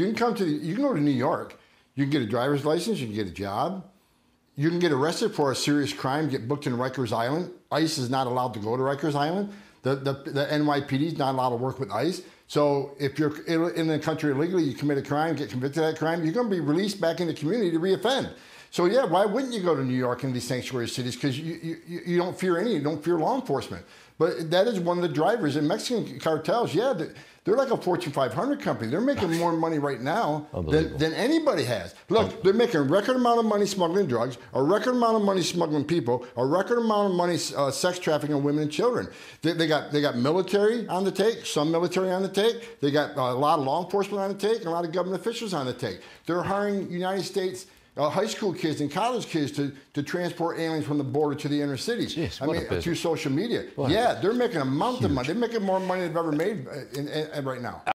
You can come to, you can go to New York. You can get a driver's license. You can get a job. You can get arrested for a serious crime, get booked in Rikers Island. ICE is not allowed to go to Rikers Island. The NYPD is not allowed to work with ICE. So if you're in the country illegally, you commit a crime, get convicted of that crime, you're going to be released back in the community to reoffend. So yeah, why wouldn't you go to New York and these sanctuary cities? Because you don't fear any, you don't fear law enforcement. But that is one of the drivers in Mexican cartels. Yeah, they're like a Fortune 500 company. They're making more money right now than anybody has. Look, they're making a record amount of money smuggling drugs, a record amount of money smuggling people, a record amount of money sex trafficking women and children. They got military on the take, some military on the take. They got a lot of law enforcement on the take, and a lot of government officials on the take. They're hiring United States high school kids and college kids to transport aliens from the border to the inner cities. Jeez, I mean, through social media. They're making a mountain of money. They're making more money than they've ever made right now.